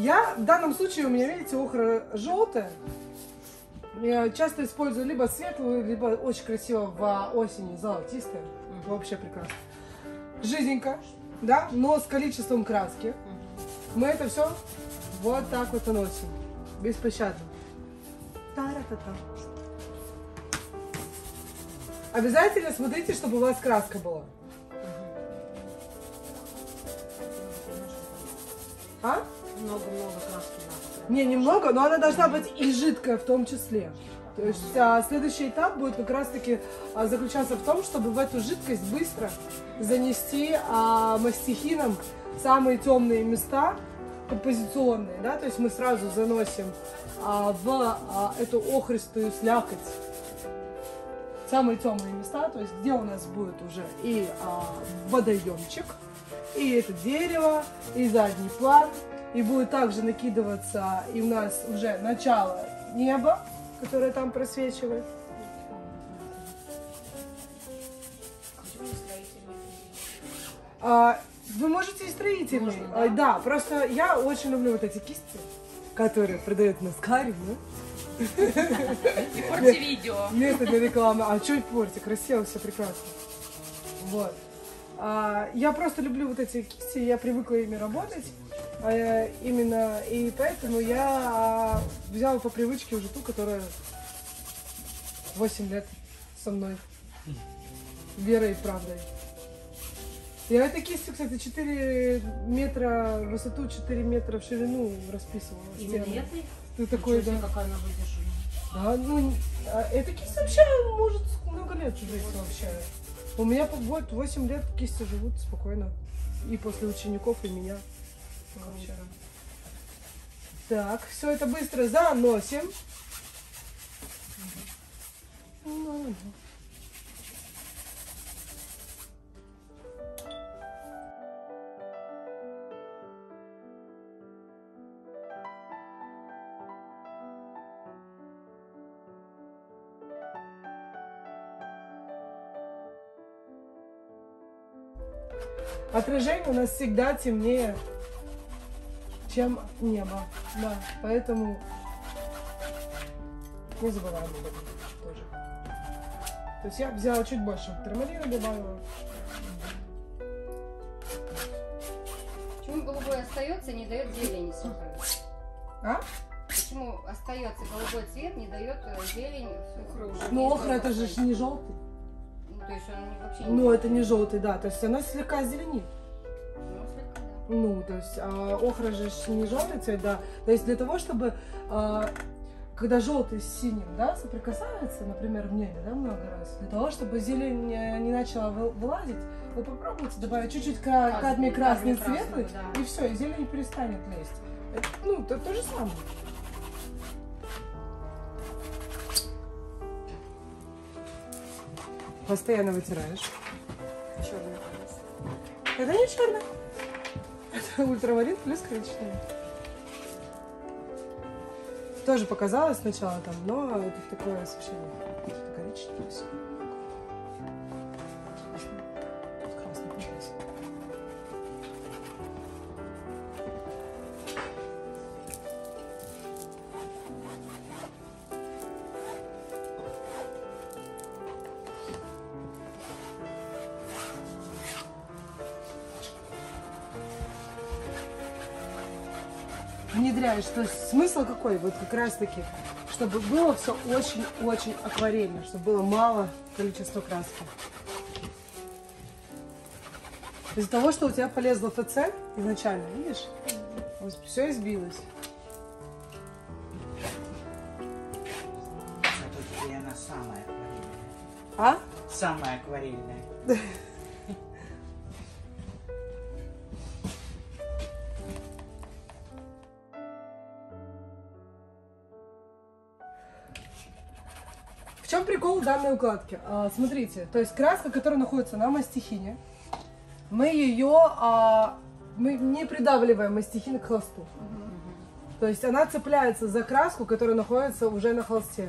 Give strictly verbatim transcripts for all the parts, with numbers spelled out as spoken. Я в данном случае, у меня, видите, охра желтая. Я часто использую либо светлую, либо очень красиво в осени, золотистая. Вообще прекрасно. Жизненько, да, но с количеством краски. Мы это все вот так вот наносим. Беспощадно. Та-ра-та-та. Обязательно смотрите, чтобы у вас краска была. А? Много-много краски надо. Не, немного, но она должна быть и жидкая в том числе. То есть а, следующий этап будет как раз-таки а, заключаться в том, чтобы в эту жидкость быстро занести а, мастихином самые темные места композиционные. Да? То есть мы сразу заносим а, в а, эту охристую слякоть самые темные места, то есть где у нас будет уже и а, водоемчик, и это дерево, и задний план, и будет также накидываться и у нас уже начало неба, которое там просвечивает. А, вы можете и строительный. Можно, да? А, да, просто я очень люблю вот эти кисти, которые продают на Скаре. Не порти видео. Нет, это реклама. А что и порти? Красиво, все прекрасно. Вот. Я просто люблю вот эти кисти, я привыкла ими работать, именно, и поэтому я взяла по привычке уже ту, которая восемь лет со мной, верой и правдой. И эта кисть, кстати, четыре метра в высоту, четыре метра в ширину расписывала. И медный? Ты такой, да. Какая она выдержана. Да, ну, эта кисть вообще может много лет жить вообще. У меня вот восемь лет кисти живут спокойно. И после учеников, и меня. Короче. Так, все это быстро заносим. Угу. Отражение у нас всегда темнее, чем небо, да, поэтому не забываем об этом тоже. То есть я взяла чуть больше турмалина, добавила. Почему голубой остается, не дает зелени сухой? А? Почему остается голубой цвет, не дает зелень сухой? Ну, охра это же не желтый. То есть он ну, это не желтый, да, то есть она слегка зеленит. Ну, слегка, да. Ну, то есть а, охра же не желтый цвет, да. То есть для того, чтобы, а, когда желтый с синим, да, соприкасается, например, в небе, да, много раз, для того, чтобы зелень не начала вылазить, вы попробуйте добавить чуть-чуть кадмий красный, светлый, да. И все, и зелень перестанет лезть. Это, ну, это то же самое. Постоянно вытираешь. Черный красный. Это не черный. Это ультраварин плюс коричневый. Тоже показалось сначала там, но это такое освещение. Это коричневый. Красный, пожалуйста. Внедряешь, то есть смысл какой? Вот как раз таки, чтобы было все очень-очень акварельно, чтобы было мало количества краски. Из-за того, что у тебя полезло ФЦ изначально, видишь, вот все избилось. Зато теперь она самая акварельная. А? Самая акварельная. В чем прикол данной укладки? А, смотрите, то есть краска, которая находится на мастихине, мы ее а, мы не придавливаем мастихин к холсту. Mm-hmm. То есть она цепляется за краску, которая находится уже на холсте.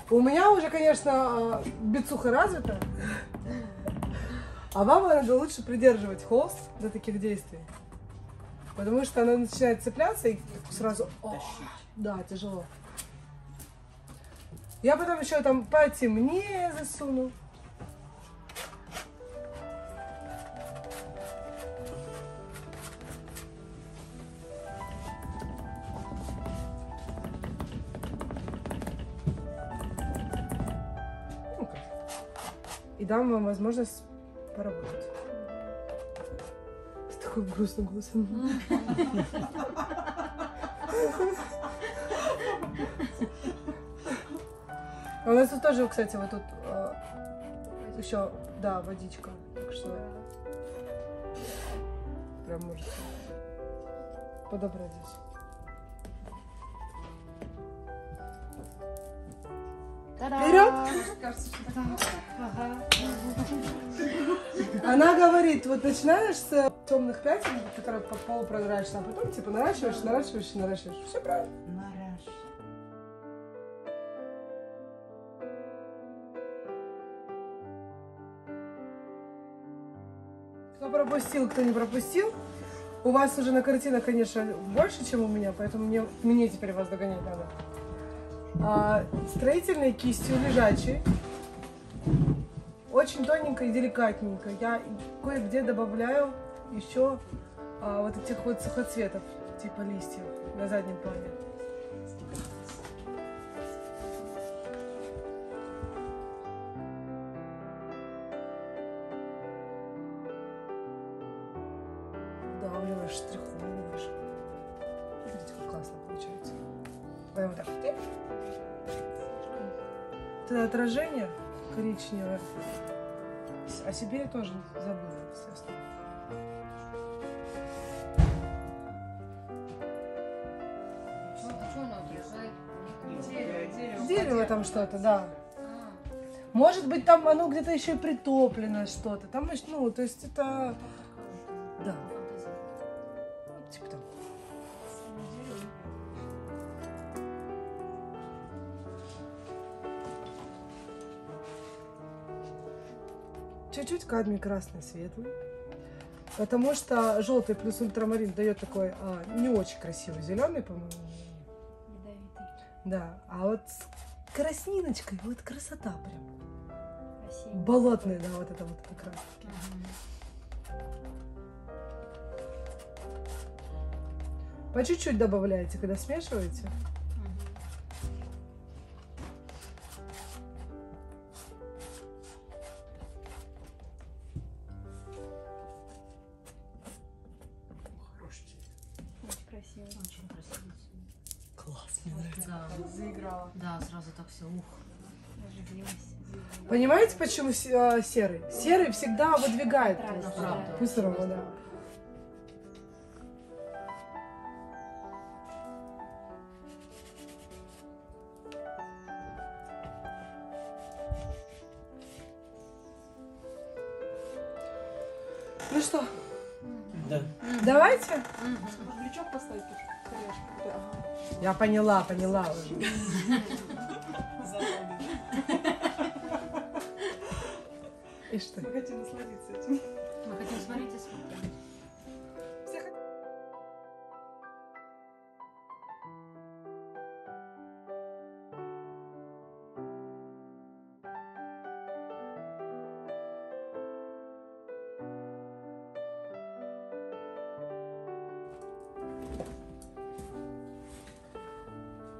Mm-hmm. У меня уже, конечно, бицуха развита, mm-hmm. А вам надо лучше придерживать холст для таких действий. Потому что она начинает цепляться и сразу... О, да, тяжело. Я потом еще там потемнее засуну. И дам вам возможность поработать. С такой грустным голосом. У нас тут тоже, кстати, вот тут э, еще, да, водичка. Так что прям можете подобрать здесь. Вперед! Она говорит, вот начинаешь с темных пятен, которые по полу прозрачны, а потом типа наращиваешь, наращиваешь и наращиваешь. Все правильно. Кто пропустил, кто не пропустил. У вас уже на картинах, конечно, больше, чем у меня, поэтому мне, мне теперь вас догонять надо. А, строительной кистью, лежачей, очень тоненько и деликатненько. Я кое-где добавляю еще а, вот этих вот сухоцветов, типа листьев, на заднем плане. Да, у него штриховый наш. Смотрите, как классно получается. Прямо так. Это отражение коричневое, о себе я тоже забыла, естественно. Что оно отражает? Дерево, дерево там что-то, да. Может быть, там оно где-то еще и притоплено что-то. Там, ну, то есть это... Да. Типа там. Чуть-чуть кадмий красный светлый, потому что желтый плюс ультрамарин дает такой а, не очень красивый зеленый, по-моему. Да, а вот с красниночкой вот красота прям. Красиво. Болотный, да, вот это вот как раз. Ага. По чуть-чуть добавляете, когда смешиваете. Очень красиво. Класс, мне нравится. Да, заиграла. Да, сразу так все, ух. Понимаете, почему серый? Серый всегда выдвигает быстрого, да. Ну что? Да. Давайте. Плечок поставить. Я поняла, поняла уже. И что? Мы хотим насладиться этим. Мы хотим смотреть и смотреть.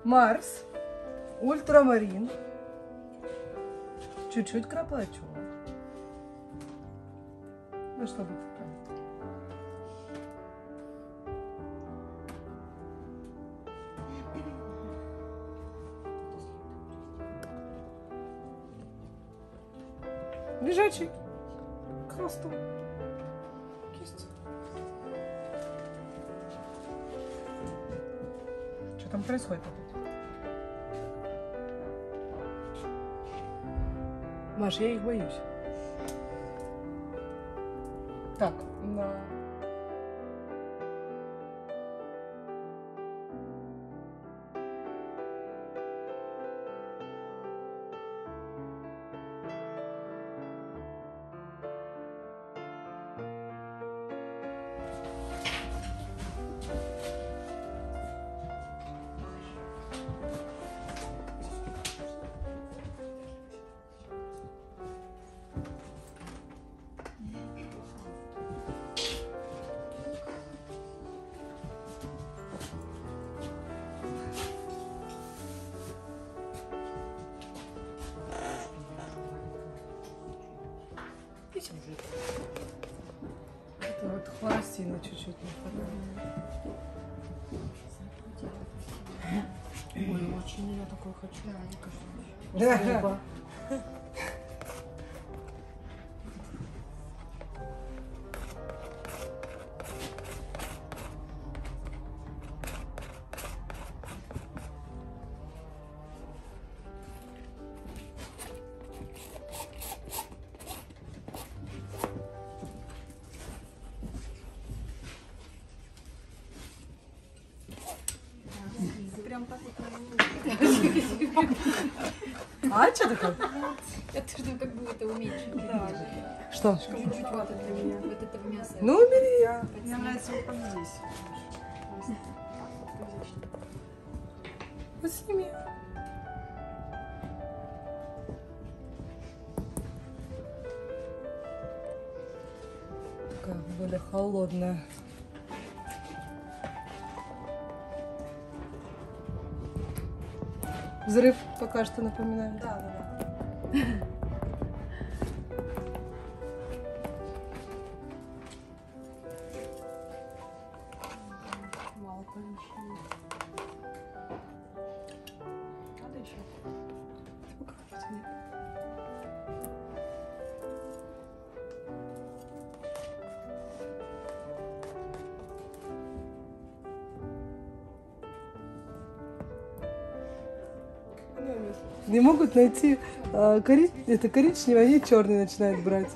Марс, ультрамарин, чуть-чуть краплачу. Ну что будет? Лежачий, к хвосту, кисть. Что там происходит? Маш, я их боюсь. Так, на... этим жить. Это вот хворостина чуть-чуть не хватает. Ой, очень я такое хочу. Да, я кажется. Да. А что такое? Я тоже как бы это уменьшила. Да. Что? Чуть-чуть ваты для меня. Вот это мясо. Ну убери я. Мне нравится вот здесь. Вот сними. Такая более холодная. Взрыв пока что напоминает. Да, да, да. Мало помещений. Надо еще. Пока вроде нет. Не могут найти а, кори... это коричневый, они черный начинают брать.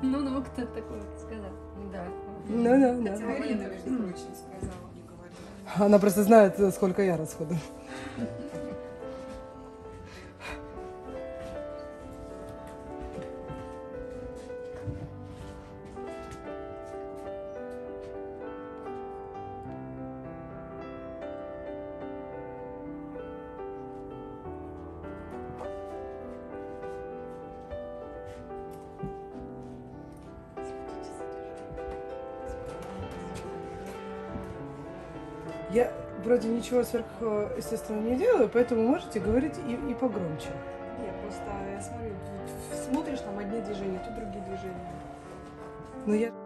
Ну, ну кто-то такой сказал. Да. Ну, да, да. Она просто знает, сколько я расходую. Я вроде ничего сверхъестественного не делаю, поэтому можете говорить и, и погромче. Нет, просто я смотрю, смотришь, там одни движения, тут другие движения. Но я...